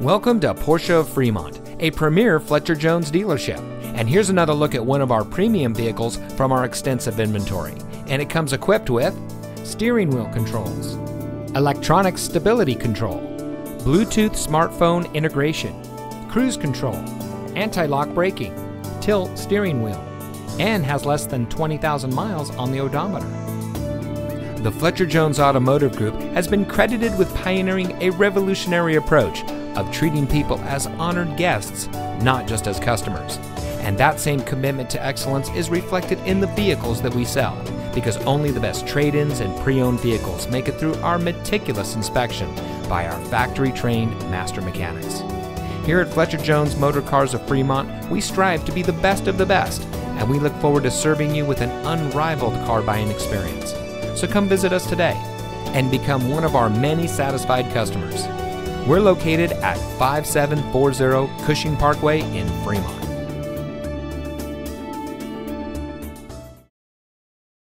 Welcome to Porsche of Fremont, a premier Fletcher Jones dealership. And here's another look at one of our premium vehicles from our extensive inventory. And it comes equipped with steering wheel controls, electronic stability control, Bluetooth smartphone integration, cruise control, anti-lock braking, tilt steering wheel, and has less than 20,000 miles on the odometer. The Fletcher Jones Automotive Group has been credited with pioneering a revolutionary approach of treating people as honored guests, not just as customers. And that same commitment to excellence is reflected in the vehicles that we sell, because only the best trade-ins and pre-owned vehicles make it through our meticulous inspection by our factory-trained master mechanics. Here at Fletcher Jones Motor Cars of Fremont, we strive to be the best of the best, and we look forward to serving you with an unrivaled car buying experience. So come visit us today and become one of our many satisfied customers. We're located at 5740 Cushing Parkway in Fremont.